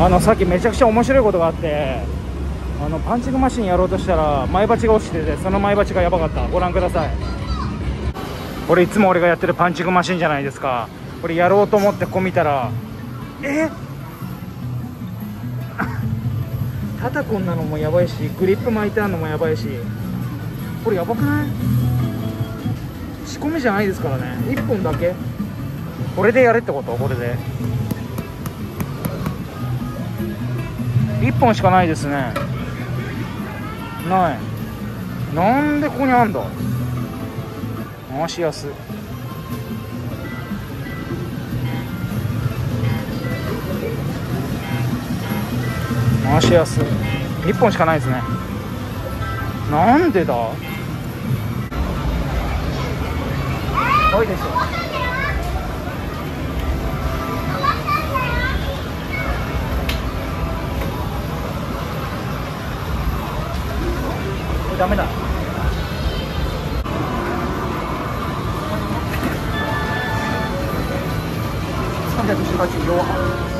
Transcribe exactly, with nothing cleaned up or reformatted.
あのさっきめちゃくちゃ面白いことがあって、あのパンチングマシンやろうとしたら前鉢が落ちてて、その前鉢がやばかった。ご覧ください。これいつも俺がやってるパンチングマシンじゃないですか。これやろうと思ってこう見たら、えタタコンなのもやばいし、グリップ巻いてあるのもやばいし、これやばくない？仕込みじゃないですからね。いっぽんだけこれでやれってこと。これでいっぽんしかないですね。ない。なんでここにあんだ。回しやす。回しやすいっぽんしかないですね。なんでだ。多いでしょ。これダメだ。さんびゃくじゅうはち両半。